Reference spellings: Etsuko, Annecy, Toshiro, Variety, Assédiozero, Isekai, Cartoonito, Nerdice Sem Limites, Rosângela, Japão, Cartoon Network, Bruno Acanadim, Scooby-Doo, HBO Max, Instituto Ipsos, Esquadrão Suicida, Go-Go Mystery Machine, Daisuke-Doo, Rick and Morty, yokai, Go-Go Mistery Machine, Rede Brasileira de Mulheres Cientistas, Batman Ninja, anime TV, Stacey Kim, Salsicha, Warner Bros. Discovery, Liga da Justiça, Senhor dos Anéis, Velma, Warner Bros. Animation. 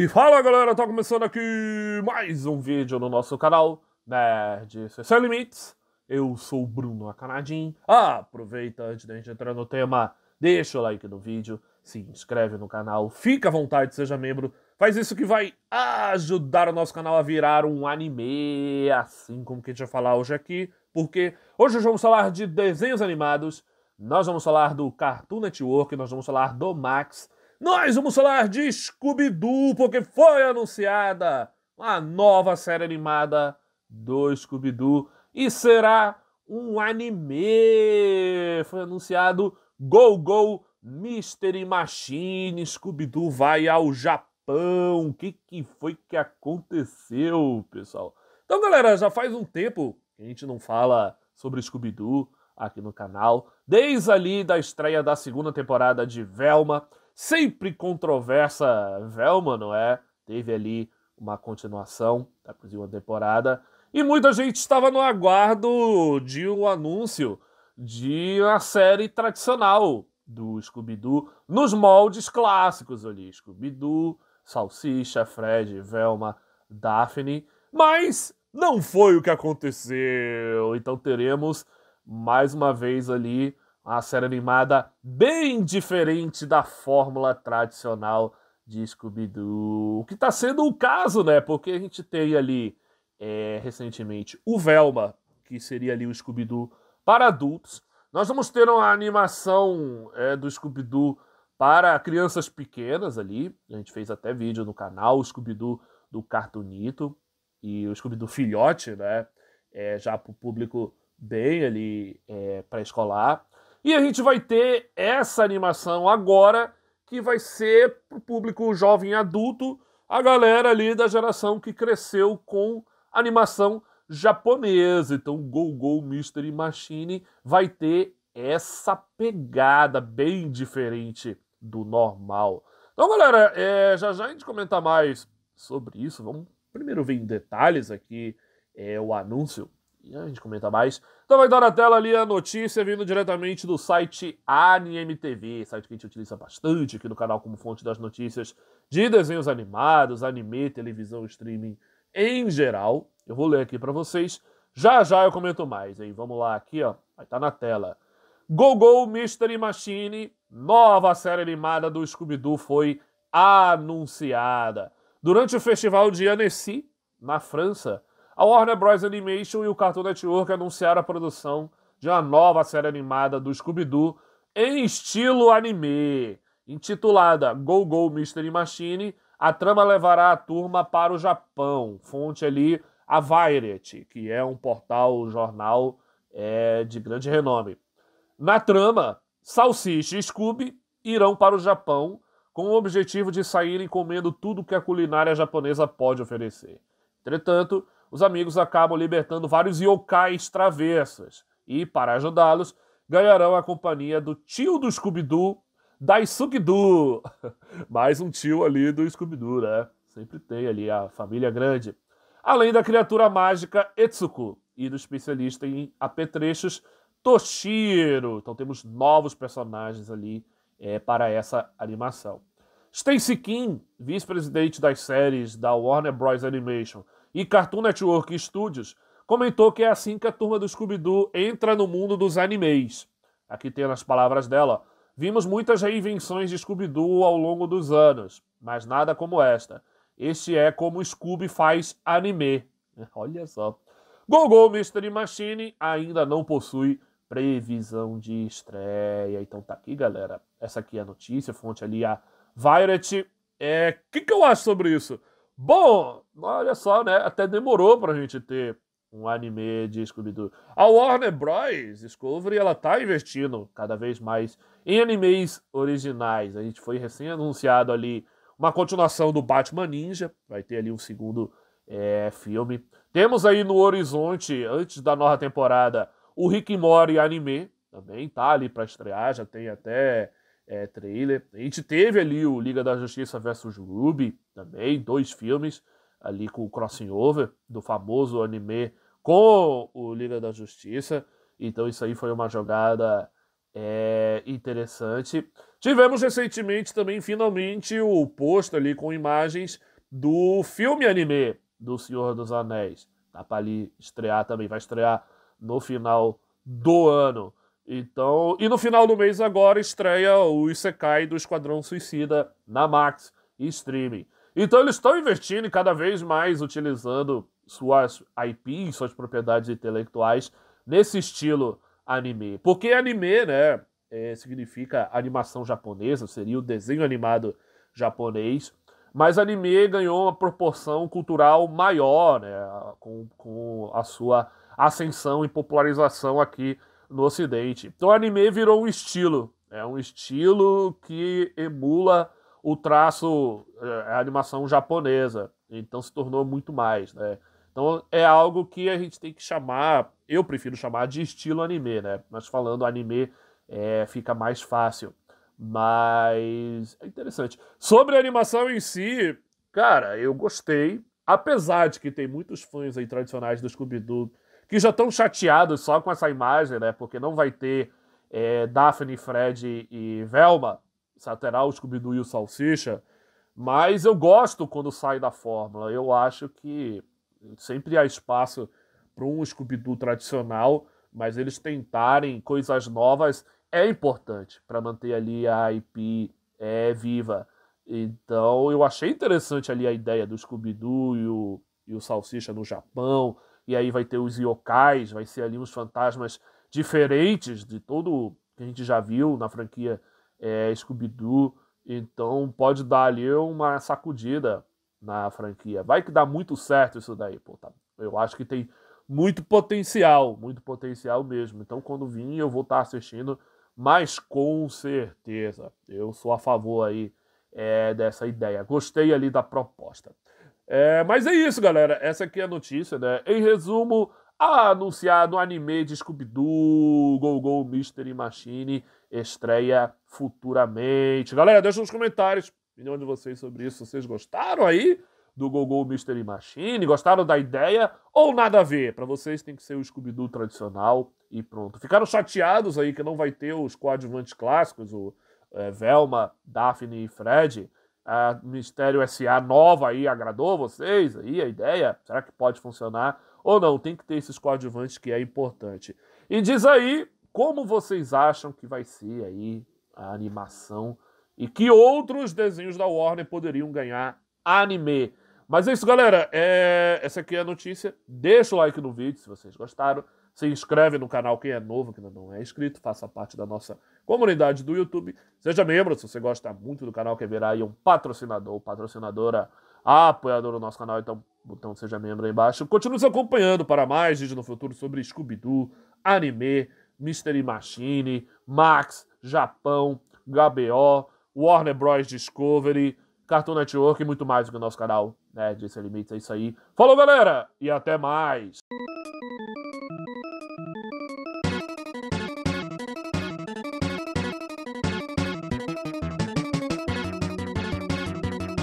E fala galera, tá começando aqui mais um vídeo no nosso canal Nerdice Sem Limites. Eu sou o Bruno Acanadim. Aproveita antes da gente entrar no tema, deixa o like no vídeo, se inscreve no canal, fica à vontade, seja membro. Faz isso que vai ajudar o nosso canal a virar um anime, assim como que a gente vai falar hoje aqui, porque hoje vamos falar de desenhos animados, nós vamos falar do Cartoon Network, nós vamos falar do Max, nós vamos falar de Scooby-Doo, porque foi anunciada uma nova série animada do Scooby-Doo e será um anime. Foi anunciado Go-Go Mystery Machine, Scooby-Doo vai ao Japão. O que foi que aconteceu, pessoal? Então, galera, já faz um tempo que a gente não fala sobre Scooby-Doo aqui no canal, desde ali da estreia da segunda temporada de Velma. Sempre controversa Velma, não é? Teve ali uma continuação da segunda temporada. E muita gente estava no aguardo de um anúncio de uma série tradicional do Scooby-Doo, nos moldes clássicos ali. Scooby-Doo, Salsicha, Fred, Velma, Daphne. Mas não foi o que aconteceu. Então teremos mais uma vez ali uma série animada bem diferente da fórmula tradicional de Scooby-Doo. O que está sendo o caso, né? Porque a gente tem ali, recentemente, o Velma, que seria ali o Scooby-Doo para adultos. Nós vamos ter uma animação do Scooby-Doo para crianças pequenas ali. A gente fez até vídeo no canal, o Scooby-Doo do Cartoonito e o Scooby-Doo filhote, né? Já para o público bem ali pré-escolar. E a gente vai ter essa animação agora, que vai ser pro público jovem adulto, a galera ali da geração que cresceu com animação japonesa. Então o Go-Go Mystery Machine vai ter essa pegada bem diferente do normal. Então galera, já a gente comenta mais sobre isso. Vamos primeiro ver em detalhes aqui o anúncio. E a gente comenta mais. Então vai dar na tela ali a notícia vindo diretamente do site anime TV, site que a gente utiliza bastante aqui no canal como fonte das notícias de desenhos animados, anime, televisão, streaming em geral. Eu vou ler aqui pra vocês. Já eu comento mais, hein? Vamos lá aqui, ó. Vai estar na tela. Go-Go Mystery Machine, nova série animada do Scooby-Doo foi anunciada. Durante o festival de Annecy, na França, a Warner Bros. Animation e o Cartoon Network anunciaram a produção de uma nova série animada do Scooby-Doo em estilo anime. Intitulada Go-Go Mystery Machine, a trama levará a turma para o Japão. Fonte ali, a Variety, que é um portal, jornal de grande renome. Na trama, Salsicha e Scooby irão para o Japão com o objetivo de saírem comendo tudo que a culinária japonesa pode oferecer. Entretanto, os amigos acabam libertando vários yokais travessas e, para ajudá-los, ganharão a companhia do tio do Scooby-Doo, Daisuke-Doo. Mais um tio ali do Scooby-Doo, né? Sempre tem ali a família grande. Além da criatura mágica Etsuko e do especialista em apetrechos Toshiro. Então temos novos personagens ali para essa animação. Stacey Kim, vice-presidente das séries da Warner Bros. Animation e Cartoon Network Studios, comentou que é assim que a turma do Scooby-Doo entra no mundo dos animes. Aqui tem nas palavras dela: vimos muitas reinvenções de Scooby-Doo ao longo dos anos, mas nada como esta. Este é como Scooby faz anime. Olha só. Go-Go Mystery Machine ainda não possui previsão de estreia. Então tá aqui, galera. Essa aqui é a notícia, fonte ali a Variety. Que eu acho sobre isso? Bom, olha só, né? Até demorou pra gente ter um anime de Scooby-Doo. A Warner Bros. Discovery, ela tá investindo cada vez mais em animes originais. A gente foi recém-anunciado ali uma continuação do Batman Ninja. Vai ter ali um segundo filme. Temos aí no horizonte, antes da nova temporada, o Rick and Morty anime. Também tá ali pra estrear, já tem até trailer. A gente teve ali o Liga da Justiça vs Ruby, também, 2 filmes, ali com o crossing over do famoso anime com o Liga da Justiça. Então isso aí foi uma jogada interessante. Tivemos recentemente também, finalmente, o post ali com imagens do filme anime do Senhor dos Anéis. Tá pra ali estrear também, vai estrear no final do ano. Então, e no final do mês agora estreia o Isekai do Esquadrão Suicida na Max e streaming. Então eles estão investindo e cada vez mais utilizando suas IPs, suas propriedades intelectuais nesse estilo anime. Porque anime, né, significa animação japonesa, seria o desenho animado japonês. Mas anime ganhou uma proporção cultural maior, né, com a sua ascensão e popularização aqui no Ocidente. Então o anime virou um estilo, é um estilo que emula o traço, a animação japonesa, então se tornou muito mais, né? Então é algo que a gente tem que chamar, eu prefiro chamar de estilo anime, né? Mas falando anime fica mais fácil, mas é interessante. Sobre a animação em si, cara, eu gostei, apesar de que tem muitos fãs aí tradicionais do Scooby-Doo que já estão chateados só com essa imagem, né? Porque não vai ter Daphne, Fred e Velma, terá o Scooby-Doo e o Salsicha, mas eu gosto quando sai da fórmula. Eu acho que sempre há espaço para um Scooby-Doo tradicional, mas eles tentarem coisas novas é importante para manter ali a IP viva. Então eu achei interessante ali a ideia do Scooby-Doo e o Salsicha no Japão, e aí vai ter os yokais, vai ser ali uns fantasmas diferentes de todo que a gente já viu na franquia Scooby-Doo, então pode dar ali uma sacudida na franquia. Vai que dá muito certo isso daí, pô, tá? Eu acho que tem muito potencial mesmo. Então quando vir eu vou estar assistindo, mas com certeza eu sou a favor aí dessa ideia. Gostei ali da proposta. Mas é isso, galera. Essa aqui é a notícia, né? Em resumo, anunciado o anime de Scooby-Doo, Go-Go Mystery Machine, estreia futuramente. Galera, deixa nos comentários a opinião de vocês sobre isso. Vocês gostaram aí do Go-Go Mystery Machine? Gostaram da ideia ou nada a ver? Pra vocês tem que ser o Scooby-Doo tradicional e pronto. Ficaram chateados aí que não vai ter os coadjuvantes clássicos, o Velma, Daphne e Fred? A Mistério S.A. nova aí agradou vocês aí a ideia? Será que pode funcionar ou não? Tem que ter esses coadjuvantes, que é importante. E diz aí como vocês acham que vai ser aí a animação e que outros desenhos da Warner poderiam ganhar anime. Mas é isso, galera. Essa aqui é a notícia. Deixa o like no vídeo se vocês gostaram. Se inscreve no canal quem é novo, quem não é inscrito. Faça parte da nossa comunidade do YouTube. Seja membro se você gosta muito do canal, quer virar aí um patrocinador ou patrocinadora, apoiador do nosso canal. Então, botão seja membro aí embaixo. Continue se acompanhando para mais vídeos no futuro sobre Scooby-Doo, anime, Mystery Machine, Max, Japão, HBO, Warner Bros. Discovery, Cartoon Network e muito mais do que o nosso canal, Nerdice Sem Limites. É isso aí. Falou, galera, e até mais!